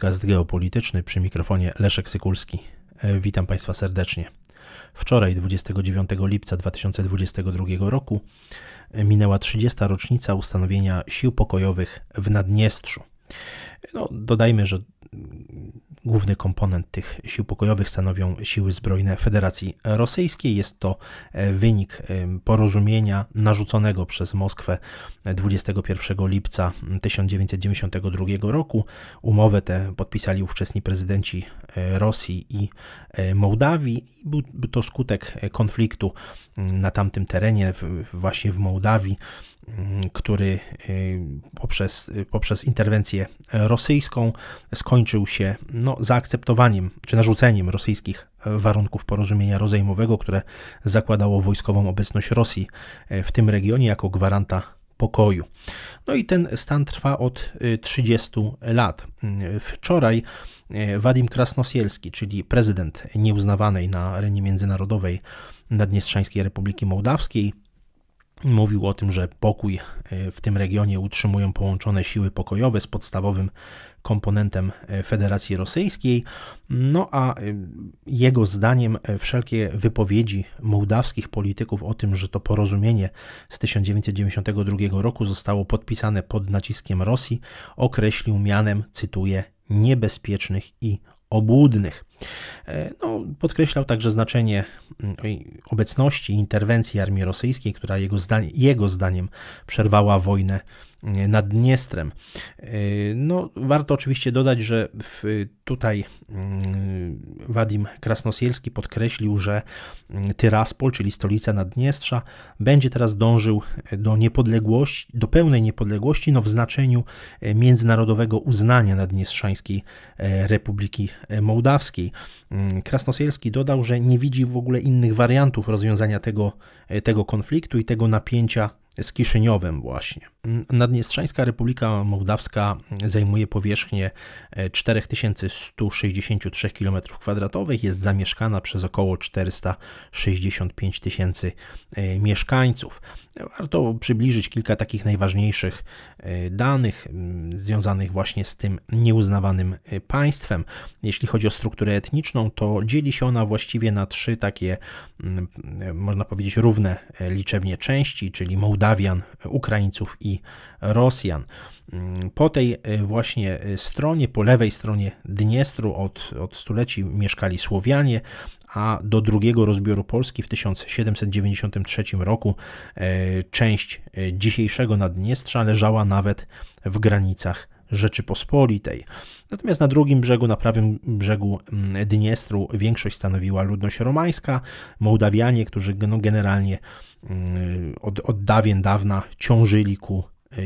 Podcast geopolityczny, przy mikrofonie Leszek Sykulski. Witam Państwa serdecznie. Wczoraj, 29 lipca 2022 roku, minęła 30. rocznica ustanowienia sił pokojowych w Naddniestrzu. No, dodajmy, że główny komponent tych sił pokojowych stanowią siły zbrojne Federacji Rosyjskiej. Jest to wynik porozumienia narzuconego przez Moskwę 21 lipca 1992 roku. Umowę tę podpisali ówczesni prezydenci Rosji i Mołdawii. Był to skutek konfliktu na tamtym terenie, właśnie w Mołdawii, który poprzez interwencję rosyjską skończył się zaakceptowaniem czy narzuceniem rosyjskich warunków porozumienia rozejmowego, które zakładało wojskową obecność Rosji w tym regionie jako gwaranta pokoju. No i ten stan trwa od 30 lat. Wczoraj Wadim Krasnosielski, czyli prezydent nieuznawanej na arenie międzynarodowej Naddniestrzańskiej Republiki Mołdawskiej, mówił o tym, że pokój w tym regionie utrzymują połączone siły pokojowe z podstawowym komponentem Federacji Rosyjskiej. No a jego zdaniem wszelkie wypowiedzi mołdawskich polityków o tym, że to porozumienie z 1992 roku zostało podpisane pod naciskiem Rosji, określił mianem, cytuję, niebezpiecznych i obłudnych. No, podkreślał także znaczenie obecności i interwencji armii rosyjskiej, która jego zdaniem przerwała wojnę nad Dniestrem. No, warto oczywiście dodać, że tutaj Wadim Krasnosielski podkreślił, że Tyraspol, czyli stolica Naddniestrza, będzie teraz dążył do niepodległości, do pełnej niepodległości, w znaczeniu międzynarodowego uznania Naddniestrzańskiej Republiki Mołdawskiej. Krasnosielski dodał, że nie widzi w ogóle innych wariantów rozwiązania tego konfliktu i tego napięcia z Kiszyniowem właśnie. Naddniestrzańska Republika Mołdawska zajmuje powierzchnię 4163 km2, jest zamieszkana przez około 465 tysięcy mieszkańców. Warto przybliżyć kilka takich najważniejszych danych związanych właśnie z tym nieuznawanym państwem. Jeśli chodzi o strukturę etniczną, to dzieli się ona właściwie na trzy takie, można powiedzieć, równe liczebnie części, czyli Mołdawian, Ukraińców i Rosjan. Po tej właśnie stronie, po lewej stronie Dniestru od stuleci mieszkali Słowianie, a do drugiego rozbioru Polski w 1793 roku część dzisiejszego Naddniestrza leżała nawet w granicach Rzeczypospolitej. Natomiast na drugim brzegu, na prawym brzegu Dniestru, większość stanowiła ludność romańska, Mołdawianie, którzy generalnie od dawien dawna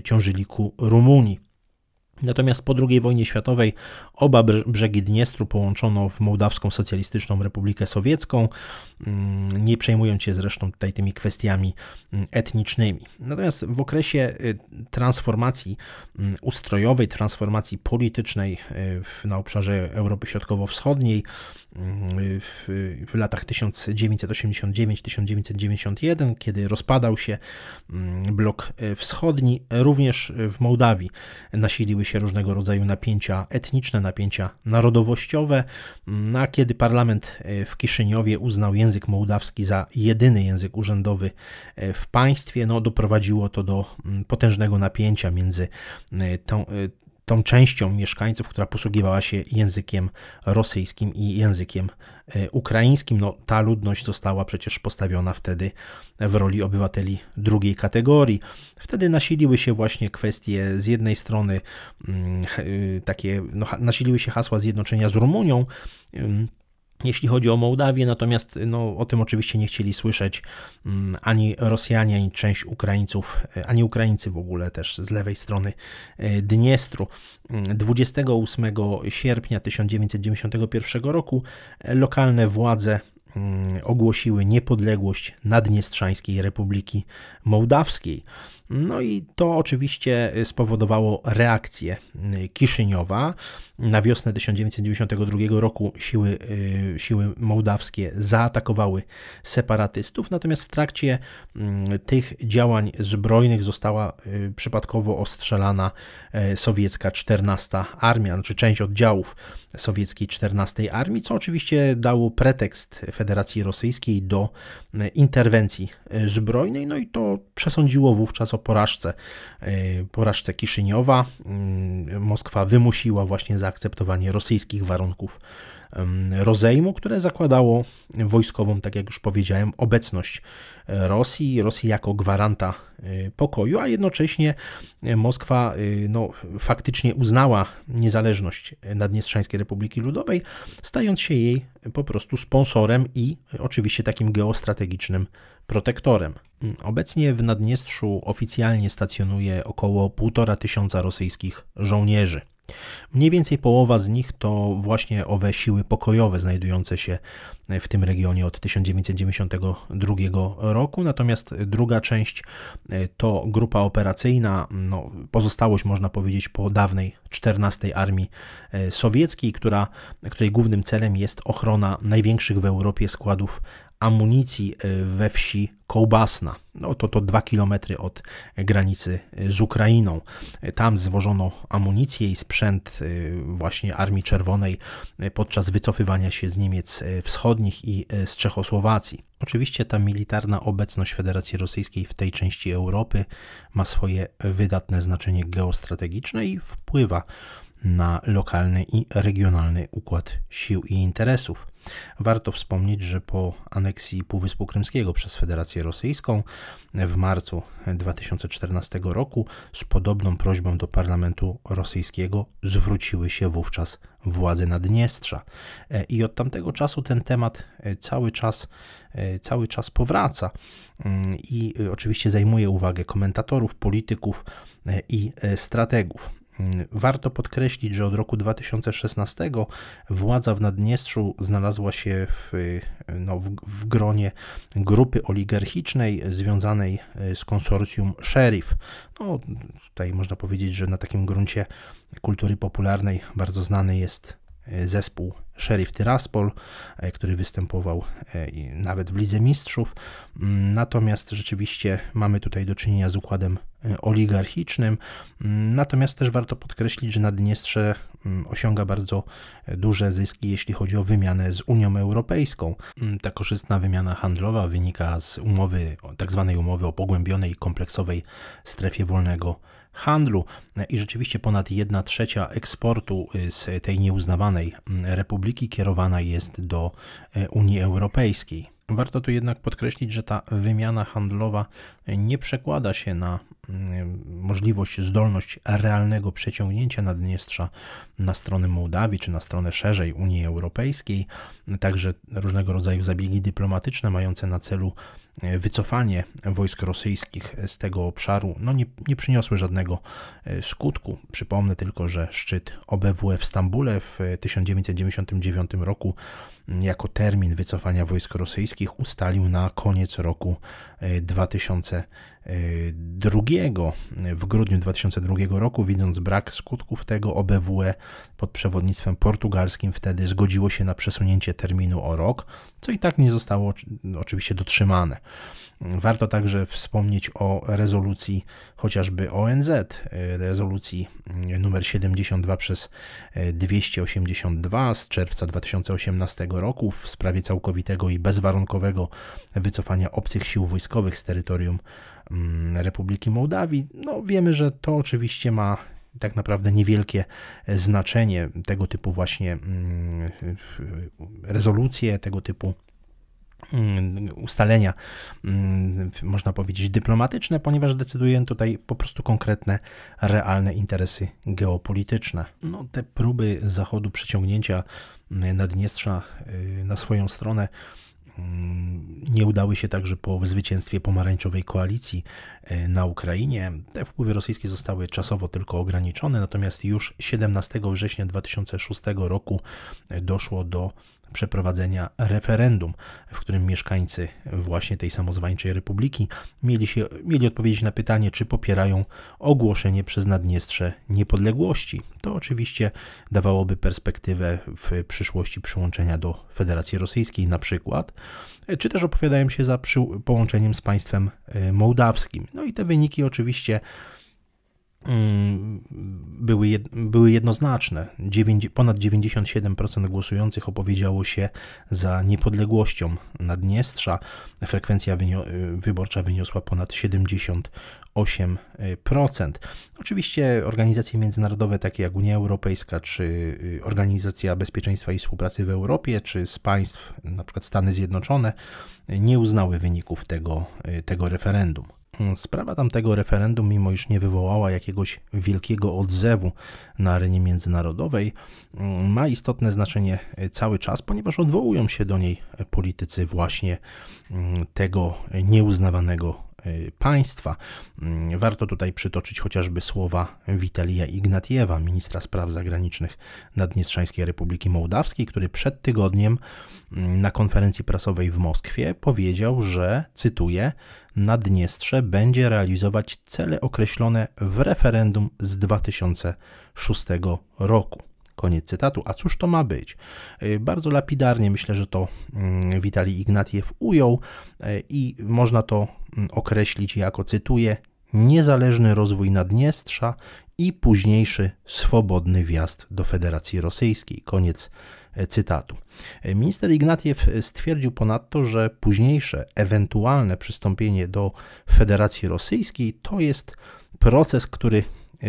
ciążyli ku Rumunii. Natomiast po II wojnie światowej oba brzegi Dniestru połączono w Mołdawską Socjalistyczną Republikę Sowiecką, nie przejmując się zresztą tutaj tymi kwestiami etnicznymi. Natomiast w okresie transformacji ustrojowej, transformacji politycznej na obszarze Europy Środkowo-Wschodniej w latach 1989-1991, kiedy rozpadał się blok wschodni, również w Mołdawii nasiliły się różnego rodzaju napięcia etniczne, napięcia narodowościowe, a kiedy parlament w Kiszyniowie uznał język mołdawski za jedyny język urzędowy w państwie, doprowadziło to do potężnego napięcia między tą częścią mieszkańców, która posługiwała się językiem rosyjskim i językiem ukraińskim. Ta ludność została przecież postawiona wtedy w roli obywateli drugiej kategorii. Wtedy nasiliły się właśnie kwestie z jednej strony takie, nasiliły się hasła zjednoczenia z Rumunią, jeśli chodzi o Mołdawię, natomiast o tym oczywiście nie chcieli słyszeć ani Rosjanie, ani część Ukraińców, ani Ukraińcy w ogóle też z lewej strony Dniestru. 28 sierpnia 1991 roku lokalne władze ogłosiły niepodległość Naddniestrzańskiej Republiki Mołdawskiej. No i to oczywiście spowodowało reakcję Kiszyniowa. Na wiosnę 1992 roku siły mołdawskie zaatakowały separatystów, natomiast w trakcie tych działań zbrojnych została przypadkowo ostrzelana sowiecka 14. Armia, czy część oddziałów sowieckiej 14. Armii, co oczywiście dało pretekst Federacji Rosyjskiej do interwencji zbrojnej, no i to przesądziło wówczas o porażce Kiszyniowa. Moskwa wymusiła właśnie zaakceptowanie rosyjskich warunków rozejmu, które zakładało wojskową, tak jak już powiedziałem, obecność Rosji jako gwaranta pokoju, a jednocześnie Moskwa faktycznie uznała niezależność Naddniestrzańskiej Republiki Ludowej, stając się jej po prostu sponsorem i oczywiście takim geostrategicznym protektorem. Obecnie w Naddniestrzu oficjalnie stacjonuje około 1500 rosyjskich żołnierzy. Mniej więcej połowa z nich to właśnie owe siły pokojowe znajdujące się w tym regionie od 1992 roku, natomiast druga część to grupa operacyjna, pozostałość można powiedzieć po dawnej 14 Armii Sowieckiej, której głównym celem jest ochrona największych w Europie składów amunicji we wsi Kołbasna. To 2 km od granicy z Ukrainą. Tam zwożono amunicję i sprzęt właśnie Armii Czerwonej podczas wycofywania się z Niemiec Wschodnich i z Czechosłowacji. Oczywiście ta militarna obecność Federacji Rosyjskiej w tej części Europy ma swoje wydatne znaczenie geostrategiczne i wpływa na lokalny i regionalny układ sił i interesów. Warto wspomnieć, że po aneksji Półwyspu Krymskiego przez Federację Rosyjską w marcu 2014 roku z podobną prośbą do parlamentu rosyjskiego zwróciły się wówczas władze Naddniestrza. I od tamtego czasu ten temat cały czas powraca i oczywiście zajmuje uwagę komentatorów, polityków i strategów. Warto podkreślić, że od roku 2016 władza w Naddniestrzu znalazła się w gronie grupy oligarchicznej związanej z konsorcjum Sheriff. Tutaj można powiedzieć, że na takim gruncie kultury popularnej bardzo znany jest zespół Sheriff Tyraspol, który występował nawet w Lidze Mistrzów. Natomiast rzeczywiście mamy tutaj do czynienia z układem oligarchicznym. Natomiast też warto podkreślić, że Naddniestrze osiąga bardzo duże zyski, jeśli chodzi o wymianę z Unią Europejską. Ta korzystna wymiana handlowa wynika z tzw. umowy o pogłębionej i kompleksowej strefie wolnego handlu i rzeczywiście ponad 1/3 eksportu z tej nieuznawanej republiki kierowana jest do Unii Europejskiej. Warto tu jednak podkreślić, że ta wymiana handlowa nie przekłada się na zdolność realnego przeciągnięcia Naddniestrza na stronę Mołdawii, czy na stronę szerzej Unii Europejskiej. Także różnego rodzaju zabiegi dyplomatyczne mające na celu wycofanie wojsk rosyjskich z tego obszaru nie przyniosły żadnego skutku. Przypomnę tylko, że szczyt OBWE w Stambule w 1999 roku jako termin wycofania wojsk rosyjskich ustalił na koniec roku 2002. W grudniu 2002 roku, widząc brak skutków tego, OBWE pod przewodnictwem portugalskim wtedy zgodziło się na przesunięcie terminu o rok, co i tak nie zostało oczywiście dotrzymane. Warto także wspomnieć o rezolucji chociażby ONZ, rezolucji nr 72/282 z czerwca 2018 roku w sprawie całkowitego i bezwarunkowego wycofania obcych sił wojskowych z terytorium Republiki Mołdawii. Wiemy, że to oczywiście ma tak naprawdę niewielkie znaczenie, tego typu właśnie rezolucje, tego typu ustalenia, można powiedzieć, dyplomatyczne, ponieważ decyduje tutaj po prostu konkretne, realne interesy geopolityczne. Te próby Zachodu przeciągnięcia Naddniestrza na swoją stronę nie udały się także po zwycięstwie pomarańczowej koalicji na Ukrainie. Te wpływy rosyjskie zostały czasowo tylko ograniczone, natomiast już 17 września 2006 roku doszło do przeprowadzenia referendum, w którym mieszkańcy właśnie tej samozwańczej republiki mieli odpowiedzieć na pytanie, czy popierają ogłoszenie przez Naddniestrze niepodległości. To oczywiście dawałoby perspektywę w przyszłości przyłączenia do Federacji Rosyjskiej na przykład, czy też opowiadają się za połączeniem z państwem mołdawskim. No i te wyniki oczywiście były jednoznaczne. Ponad 97% głosujących opowiedziało się za niepodległością Naddniestrza. Frekwencja wyborcza wyniosła ponad 78%. Oczywiście organizacje międzynarodowe takie jak Unia Europejska, czy Organizacja Bezpieczeństwa i Współpracy w Europie, czy z państw, na przykład Stany Zjednoczone, nie uznały wyników tego referendum. Sprawa tamtego referendum, mimo iż nie wywołała jakiegoś wielkiego odzewu na arenie międzynarodowej, ma istotne znaczenie cały czas, ponieważ odwołują się do niej politycy właśnie tego nieuznawanego państwa. Warto tutaj przytoczyć chociażby słowa Witalija Ignatiewa, ministra spraw zagranicznych Naddniestrzańskiej Republiki Mołdawskiej, który przed tygodniem na konferencji prasowej w Moskwie powiedział, że, cytuję, Naddniestrze będzie realizować cele określone w referendum z 2006 roku. Koniec cytatu. A cóż to ma być? Bardzo lapidarnie myślę, że to Witalij Ignatiew ujął i można to określić jako, cytuję, niezależny rozwój Naddniestrza i późniejszy swobodny wjazd do Federacji Rosyjskiej. Koniec cytatu. Minister Ignatiew stwierdził ponadto, że późniejsze ewentualne przystąpienie do Federacji Rosyjskiej to jest proces, który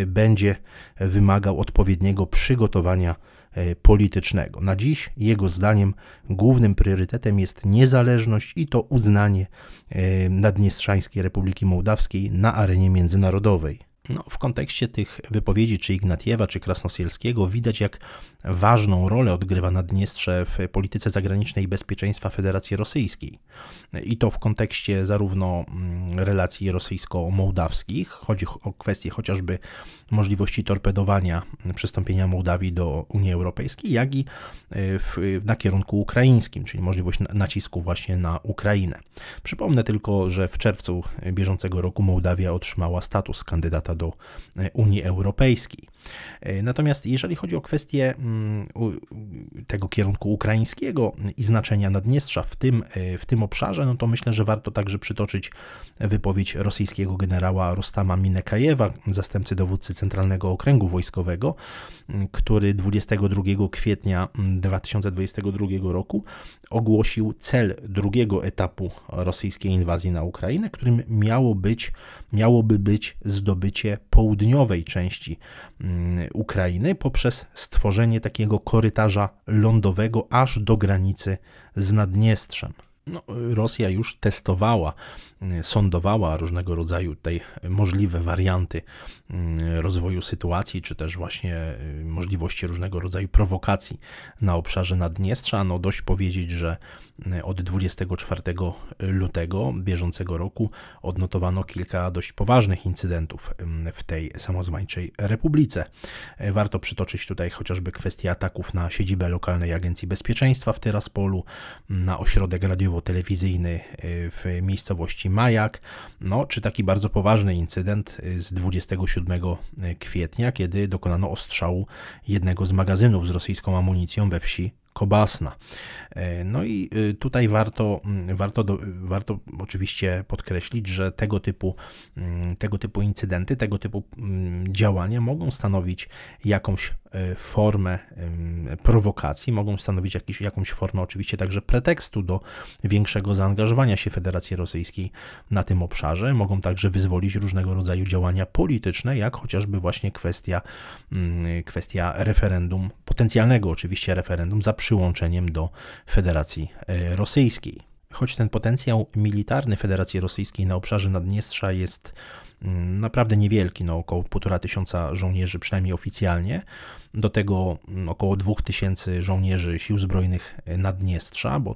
będzie wymagał odpowiedniego przygotowania politycznego. Na dziś, jego zdaniem, głównym priorytetem jest niezależność i to uznanie Naddniestrzańskiej Republiki Mołdawskiej na arenie międzynarodowej. No, w kontekście tych wypowiedzi czy Ignatiewa, czy Krasnosielskiego widać, jak ważną rolę odgrywa Naddniestrze w polityce zagranicznej i bezpieczeństwa Federacji Rosyjskiej. I to w kontekście zarówno relacji rosyjsko-mołdawskich, chodzi o kwestię chociażby możliwości torpedowania przystąpienia Mołdawii do Unii Europejskiej, jak i na kierunku ukraińskim, czyli możliwość nacisku właśnie na Ukrainę. Przypomnę tylko, że w czerwcu bieżącego roku Mołdawia otrzymała status kandydata do Unii Europejskiej. Natomiast jeżeli chodzi o kwestię tego kierunku ukraińskiego i znaczenia Naddniestrza w tym obszarze, no to myślę, że warto także przytoczyć wypowiedź rosyjskiego generała Rustama Minekajewa, zastępcy dowódcy Centralnego Okręgu Wojskowego, który 22 kwietnia 2022 roku ogłosił cel drugiego etapu rosyjskiej inwazji na Ukrainę, którym miałoby być zdobycie południowej części Ukrainy poprzez stworzenie takiego korytarza lądowego aż do granicy z Naddniestrzem. No, Rosja już testowała, sądowała różnego rodzaju tutaj możliwe warianty rozwoju sytuacji, czy też właśnie możliwości różnego rodzaju prowokacji na obszarze Naddniestrza. No, dość powiedzieć, że od 24 lutego bieżącego roku odnotowano kilka dość poważnych incydentów w tej samozwańczej republice. Warto przytoczyć tutaj chociażby kwestię ataków na siedzibę lokalnej Agencji Bezpieczeństwa w Tyraspolu, na ośrodek radiowo-telewizyjny w miejscowości Majak, no, czy taki bardzo poważny incydent z 27 kwietnia, kiedy dokonano ostrzału jednego z magazynów z rosyjską amunicją we wsi Kobasna. No i tutaj warto oczywiście podkreślić, że tego typu incydenty, tego typu działania mogą stanowić jakąś formę prowokacji, mogą stanowić jakąś formę oczywiście także pretekstu do większego zaangażowania się Federacji Rosyjskiej na tym obszarze, mogą także wyzwolić różnego rodzaju działania polityczne, jak chociażby właśnie kwestia referendum, potencjalnego oczywiście referendum za przyłączeniem do Federacji Rosyjskiej. Choć ten potencjał militarny Federacji Rosyjskiej na obszarze Naddniestrza jest naprawdę niewielki, no około 1500 żołnierzy przynajmniej oficjalnie, do tego około 2000 żołnierzy Sił Zbrojnych Naddniestrza, bo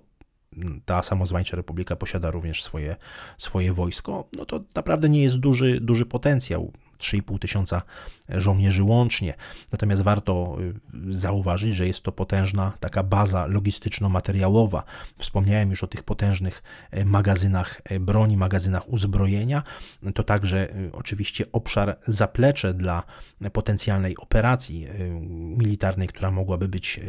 ta samozwańcza republika posiada również swoje wojsko, no to naprawdę nie jest duży potencjał. 3,5 tysiąca żołnierzy łącznie. Natomiast warto zauważyć, że jest to potężna taka baza logistyczno-materiałowa. Wspomniałem już o tych potężnych magazynach broni, magazynach uzbrojenia. To także oczywiście obszar zaplecze dla potencjalnej operacji militarnej, która mogłaby być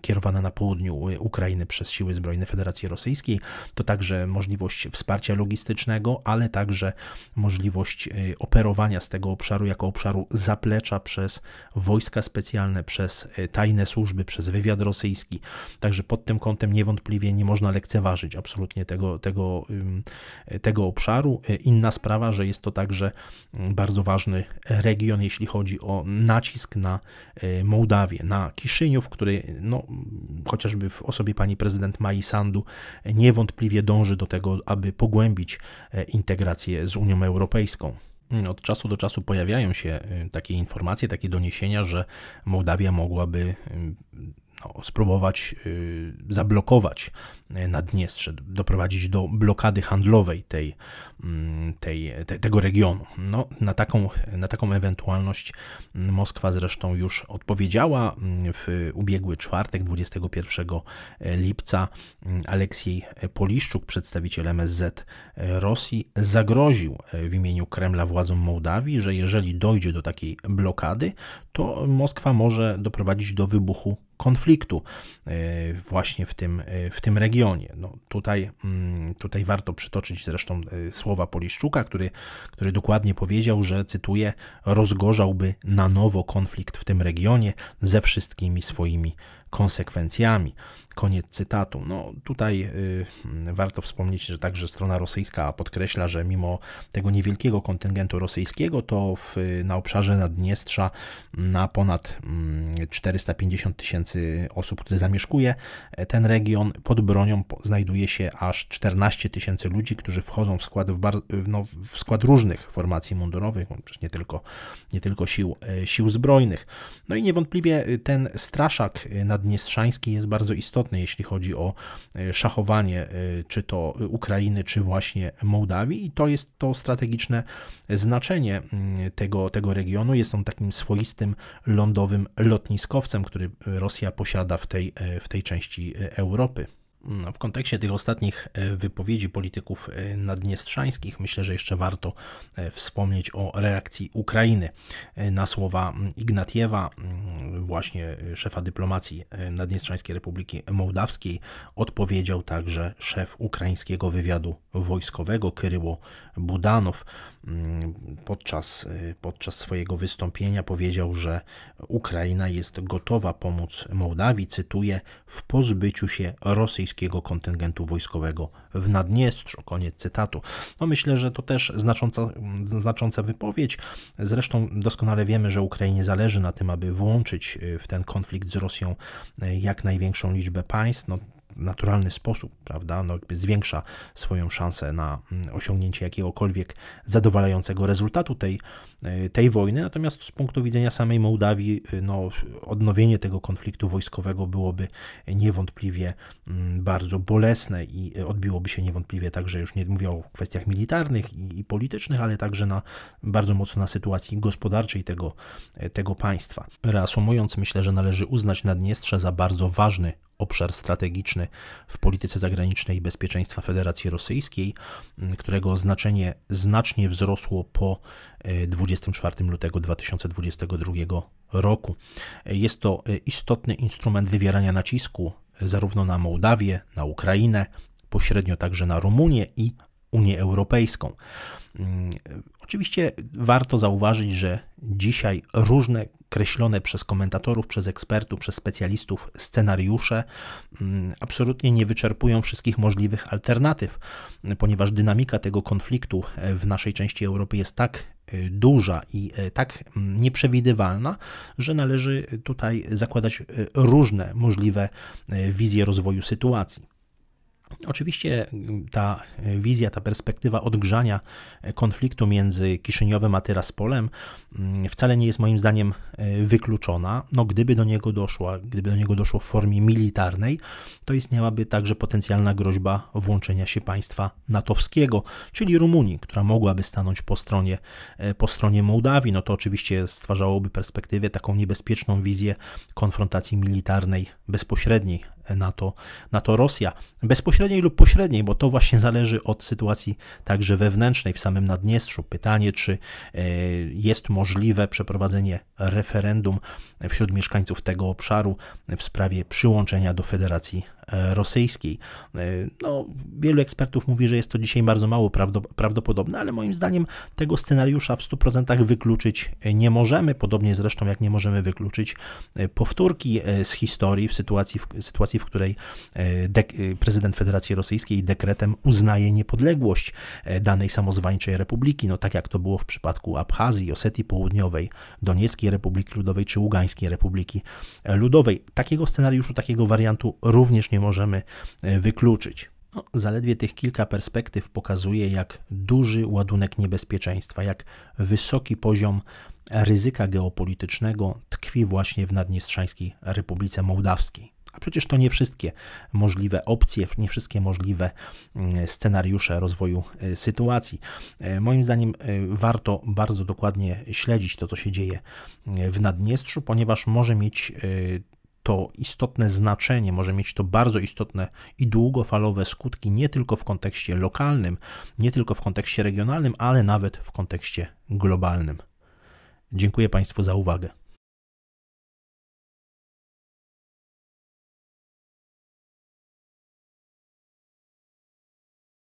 kierowana na południu Ukrainy przez Siły Zbrojne Federacji Rosyjskiej. To także możliwość wsparcia logistycznego, ale także możliwość operowania z tego obszaru jako obszaru zaplecza przez wojska specjalne, przez tajne służby, przez wywiad rosyjski. Także pod tym kątem niewątpliwie nie można lekceważyć absolutnie tego obszaru. Inna sprawa, że jest to także bardzo ważny region, jeśli chodzi o nacisk na Mołdawię, na Kiszyniów, który no, chociażby w osobie pani prezydent Maii Sandu niewątpliwie dąży do tego, aby pogłębić integrację z Unią Europejską. Od czasu do czasu pojawiają się takie informacje, takie doniesienia, że Mołdawia mogłaby spróbować zablokować Naddniestrze, doprowadzić do blokady handlowej tego regionu. No, na taką ewentualność Moskwa zresztą już odpowiedziała. W ubiegły czwartek, 21 lipca, Aleksiej Poliszczuk, przedstawiciel MSZ Rosji, zagroził w imieniu Kremla władzom Mołdawii, że jeżeli dojdzie do takiej blokady, to Moskwa może doprowadzić do wybuchu konfliktu właśnie w tym regionie. No, tutaj warto przytoczyć zresztą słowa Poliszczuka, który dokładnie powiedział, że, cytuję, rozgorzałby na nowo konflikt w tym regionie ze wszystkimi swoimi konsekwencjami. Koniec cytatu. No, tutaj warto wspomnieć, że także strona rosyjska podkreśla, że mimo tego niewielkiego kontyngentu rosyjskiego, to na obszarze Naddniestrza na ponad 450 tysięcy osób, które zamieszkuje ten region, pod bronią znajduje się aż 14 tysięcy ludzi, którzy wchodzą w skład różnych formacji mundurowych, nie tylko sił zbrojnych. No i niewątpliwie ten straszak naddniestrzański jest bardzo istotny, jeśli chodzi o szachowanie czy to Ukrainy, czy właśnie Mołdawii, i to jest to strategiczne znaczenie tego regionu. Jest on takim swoistym lądowym lotniskowcem, który Rosja posiada w tej części Europy. W kontekście tych ostatnich wypowiedzi polityków naddniestrzańskich myślę, że jeszcze warto wspomnieć o reakcji Ukrainy na słowa Ignatiewa, właśnie szefa dyplomacji Naddniestrzańskiej Republiki Mołdawskiej. Odpowiedział także szef ukraińskiego wywiadu wojskowego Kyrylo Budanow. Podczas swojego wystąpienia powiedział, że Ukraina jest gotowa pomóc Mołdawii, cytuję, w pozbyciu się rosyjskiego kontyngentu wojskowego w Naddniestrzu. Koniec cytatu. No myślę, że to też znacząca wypowiedź. Zresztą doskonale wiemy, że Ukrainie zależy na tym, aby włączyć w ten konflikt z Rosją jak największą liczbę państw. No, naturalny sposób, prawda, no jakby zwiększa swoją szansę na osiągnięcie jakiegokolwiek zadowalającego rezultatu tej wojny, natomiast z punktu widzenia samej Mołdawii, no, odnowienie tego konfliktu wojskowego byłoby niewątpliwie bardzo bolesne i odbiłoby się niewątpliwie także, już nie mówię o kwestiach militarnych i politycznych, ale także bardzo mocno na sytuacji gospodarczej tego państwa. Reasumując, myślę, że należy uznać Naddniestrze za bardzo ważny obszar strategiczny w polityce zagranicznej i bezpieczeństwa Federacji Rosyjskiej, którego znaczenie znacznie wzrosło po 24 lutego 2022 roku. Jest to istotny instrument wywierania nacisku zarówno na Mołdawię, na Ukrainę, pośrednio także na Rumunię i Unię Europejską. Oczywiście warto zauważyć, że dzisiaj różne kreślone przez komentatorów, przez ekspertów, przez specjalistów scenariusze absolutnie nie wyczerpują wszystkich możliwych alternatyw, ponieważ dynamika tego konfliktu w naszej części Europy jest tak duża i tak nieprzewidywalna, że należy tutaj zakładać różne możliwe wizje rozwoju sytuacji. Oczywiście ta wizja, ta perspektywa odgrzania konfliktu między Kiszyniowem a Tyraspolem wcale nie jest moim zdaniem wykluczona. No, gdyby do niego doszło w formie militarnej, to istniałaby także potencjalna groźba włączenia się państwa natowskiego, czyli Rumunii, która mogłaby stanąć po stronie Mołdawii. No to oczywiście stwarzałoby perspektywę, taką niebezpieczną wizję konfrontacji militarnej bezpośredniej NATO-Rosja. Bezpośredniej lub pośredniej, bo to właśnie zależy od sytuacji także wewnętrznej w samym Naddniestrzu. Pytanie, czy jest możliwe przeprowadzenie referendum wśród mieszkańców tego obszaru w sprawie przyłączenia do Federacji Rosyjskiej. No, wielu ekspertów mówi, że jest to dzisiaj bardzo mało prawdopodobne, ale moim zdaniem tego scenariusza w 100% wykluczyć nie możemy. Podobnie zresztą jak nie możemy wykluczyć powtórki z historii w sytuacji, w której prezydent Federacji Rosyjskiej dekretem uznaje niepodległość danej samozwańczej republiki, no tak jak to było w przypadku Abchazji, Osetii Południowej, Donieckiej Republiki Ludowej czy Ługańskiej Republiki Ludowej. Takiego scenariuszu, takiego wariantu również nie możemy wykluczyć. No, zaledwie tych kilka perspektyw pokazuje, jak duży ładunek niebezpieczeństwa, jak wysoki poziom ryzyka geopolitycznego tkwi właśnie w Naddniestrzańskiej Republice Mołdawskiej. A przecież to nie wszystkie możliwe opcje, nie wszystkie możliwe scenariusze rozwoju sytuacji. Moim zdaniem warto bardzo dokładnie śledzić to, co się dzieje w Naddniestrzu, ponieważ może mieć to istotne znaczenie, może mieć to bardzo istotne i długofalowe skutki nie tylko w kontekście lokalnym, nie tylko w kontekście regionalnym, ale nawet w kontekście globalnym. Dziękuję Państwu za uwagę.